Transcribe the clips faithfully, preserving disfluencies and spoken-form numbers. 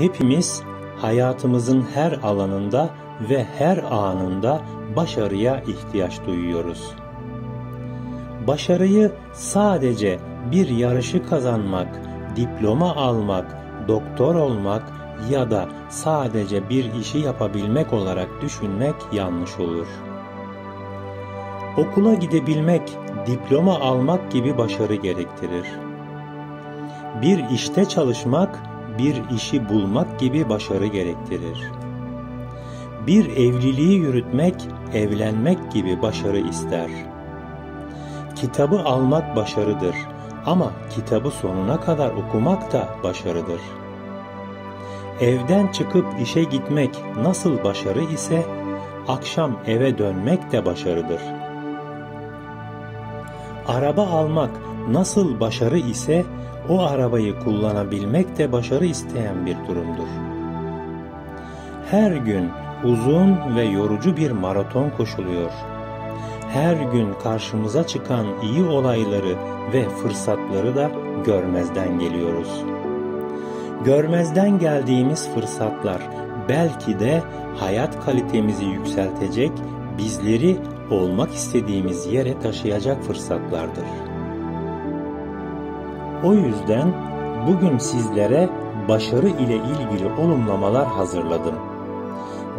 hepimiz hayatımızın her alanında ve her anında başarıya ihtiyaç duyuyoruz. Başarıyı sadece bir yarışı kazanmak, diploma almak, doktor olmak ya da sadece bir işi yapabilmek olarak düşünmek yanlış olur. Okula gidebilmek, diploma almak gibi başarı gerektirir. Bir işte çalışmak, bir işi bulmak gibi başarı gerektirir. Bir evliliği yürütmek, evlenmek gibi başarı ister. Kitabı almak başarıdır ama kitabı sonuna kadar okumak da başarıdır. Evden çıkıp işe gitmek nasıl başarı ise, akşam eve dönmek de başarıdır. Araba almak nasıl başarı ise, o arabayı kullanabilmek de başarı isteyen bir durumdur. Her gün uzun ve yorucu bir maraton koşuluyor. Her gün karşımıza çıkan iyi olayları ve fırsatları da görmezden geliyoruz. Görmezden geldiğimiz fırsatlar belki de hayat kalitemizi yükseltecek, bizleri olmak istediğimiz yere taşıyacak fırsatlardır. O yüzden bugün sizlere başarı ile ilgili olumlamalar hazırladım.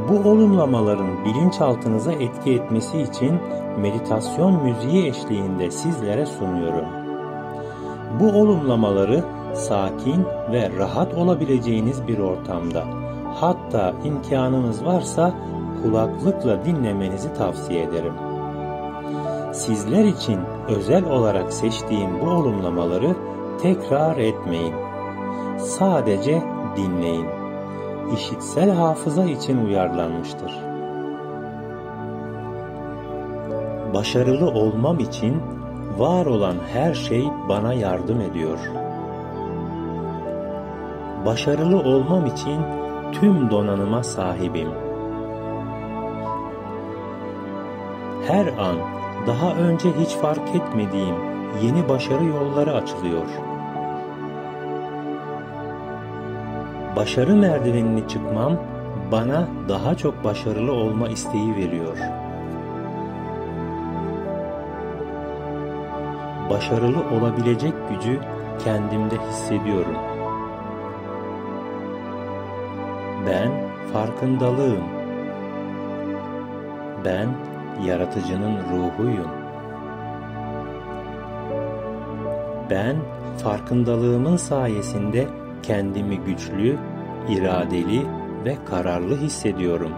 Bu olumlamaların bilinçaltınıza etki etmesi için meditasyon müziği eşliğinde sizlere sunuyorum. Bu olumlamaları sakin ve rahat olabileceğiniz bir ortamda, hatta imkanınız varsa kulaklıkla dinlemenizi tavsiye ederim. Sizler için özel olarak seçtiğim bu olumlamaları tekrar etmeyin. Sadece dinleyin. İşitsel hafıza için uyarlanmıştır. Başarılı olmam için var olan her şey bana yardım ediyor. Başarılı olmam için tüm donanıma sahibim. Her an daha önce hiç fark etmediğim yeni başarı yolları açılıyor. Başarı merdivenini çıkmam bana daha çok başarılı olma isteği veriyor. Başarılı olabilecek gücü kendimde hissediyorum. Ben farkındalığım. Ben yaratıcının ruhuyum. Ben farkındalığımın sayesinde kendimi güçlü, iradeli ve kararlı hissediyorum.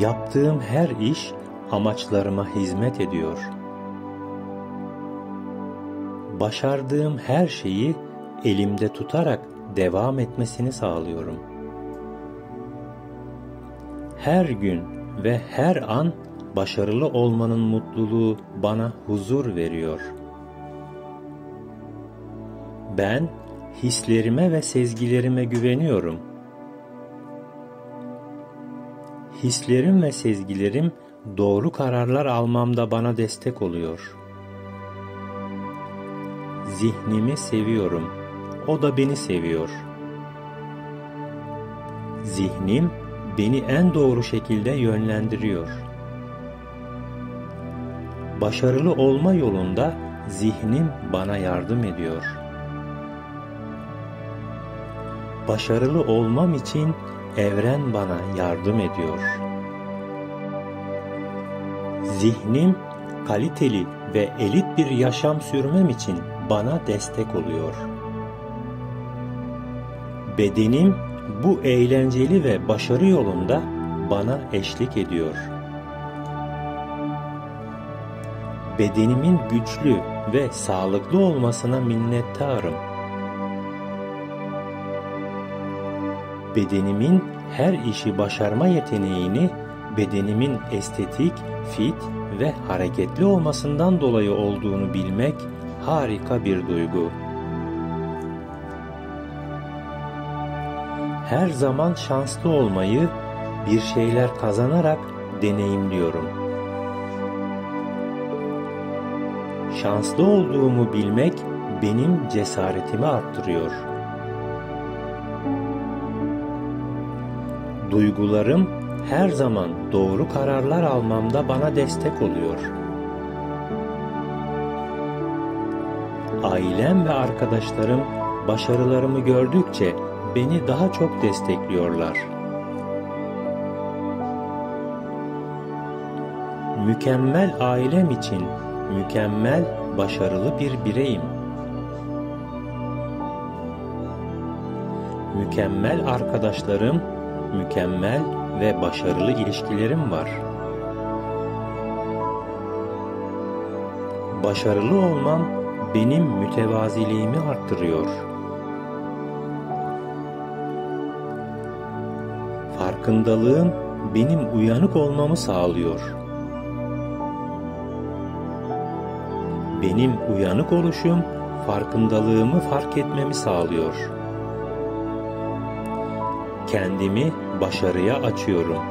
Yaptığım her iş amaçlarıma hizmet ediyor. Başardığım her şeyi elimde tutarak devam etmesini sağlıyorum. Her gün ve her an başarılı olmanın mutluluğu bana huzur veriyor. Ben hislerime ve sezgilerime güveniyorum. Hislerim ve sezgilerim doğru kararlar almamda bana destek oluyor. Zihnimi seviyorum. O da beni seviyor. Zihnim beni en doğru şekilde yönlendiriyor. Başarılı olma yolunda zihnim bana yardım ediyor. Başarılı olmam için evren bana yardım ediyor. Zihnim kaliteli ve elit bir yaşam sürmem için bana destek oluyor. Bedenim bu eğlenceli ve başarı yolunda bana eşlik ediyor. Bedenimin güçlü ve sağlıklı olmasına minnettarım. Bedenimin her işi başarma yeteneğini bedenimin estetik, fit ve hareketli olmasından dolayı olduğunu bilmek harika bir duygu. Her zaman şanslı olmayı bir şeyler kazanarak deneyimliyorum. Şanslı olduğumu bilmek benim cesaretimi arttırıyor. Duygularım her zaman doğru kararlar almamda bana destek oluyor. Ailem ve arkadaşlarım başarılarımı gördükçe beni daha çok destekliyorlar. Mükemmel ailem için mükemmel, başarılı bir bireyim. Mükemmel arkadaşlarım, mükemmel ve başarılı ilişkilerim var. Başarılı olmam benim mütevaziliğimi arttırıyor. Farkındalığım benim uyanık olmamı sağlıyor. Benim uyanık oluşum, farkındalığımı fark etmemi sağlıyor. Kendimi başarıya açıyorum.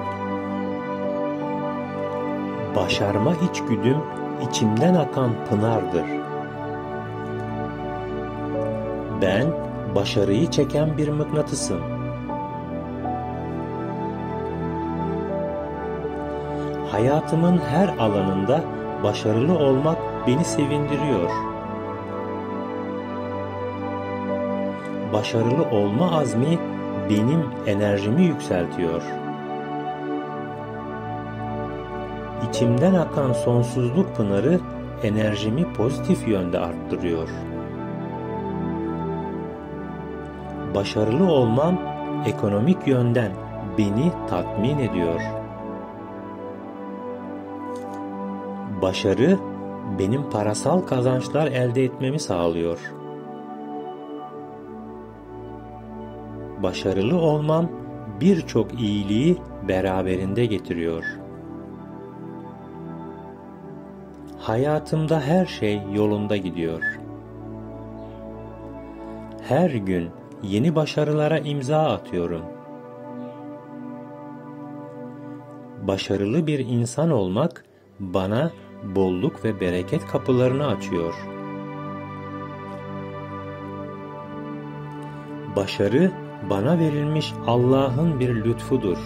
Başarma içgüdüm içimden akan pınardır. Ben başarıyı çeken bir mıknatısım. Hayatımın her alanında başarılı olmak beni sevindiriyor. Başarılı olma azmi benim enerjimi yükseltiyor. İçimden akan sonsuzluk pınarı enerjimi pozitif yönde arttırıyor. Başarılı olmam ekonomik yönden beni tatmin ediyor. Başarı benim parasal kazançlar elde etmemi sağlıyor. Başarılı olmam birçok iyiliği beraberinde getiriyor. Hayatımda her şey yolunda gidiyor. Her gün yeni başarılara imza atıyorum. Başarılı bir insan olmak bana bolluk ve bereket kapılarını açıyor. Başarı bana verilmiş Allah'ın bir lütfudur.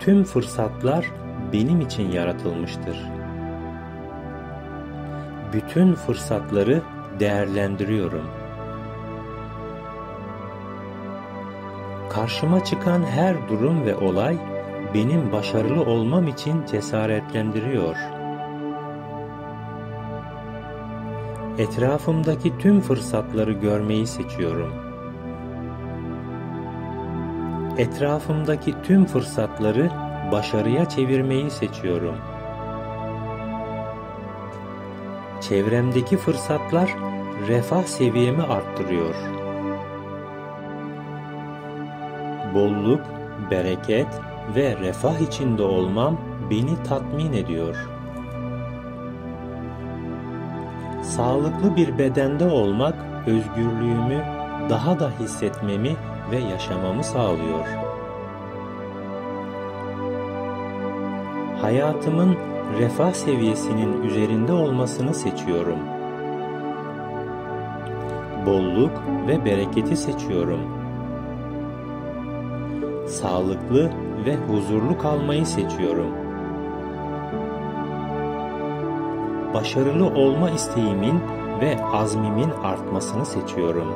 Tüm fırsatlar benim için yaratılmıştır. Bütün fırsatları değerlendiriyorum. Karşıma çıkan her durum ve olay benim başarılı olmam için cesaretlendiriyor. Etrafımdaki tüm fırsatları görmeyi seçiyorum. Etrafımdaki tüm fırsatları başarıya çevirmeyi seçiyorum. Çevremdeki fırsatlar refah seviyemi arttırıyor. Bolluk, bereket ve refah içinde olmam beni tatmin ediyor. Sağlıklı bir bedende olmak özgürlüğümü daha da hissetmemi ve yaşamamı sağlıyor. Hayatımın refah seviyesinin üzerinde olmasını seçiyorum. Bolluk ve bereketi seçiyorum. Sağlıklı ve huzurlu kalmayı seçiyorum. Başarılı olma isteğimin ve azmimin artmasını seçiyorum.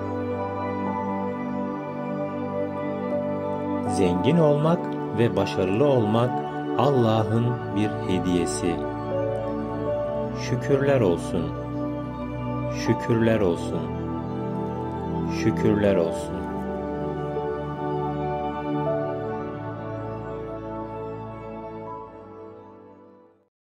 Zengin olmak ve başarılı olmak Allah'ın bir hediyesi. Şükürler olsun. Şükürler olsun. Şükürler olsun.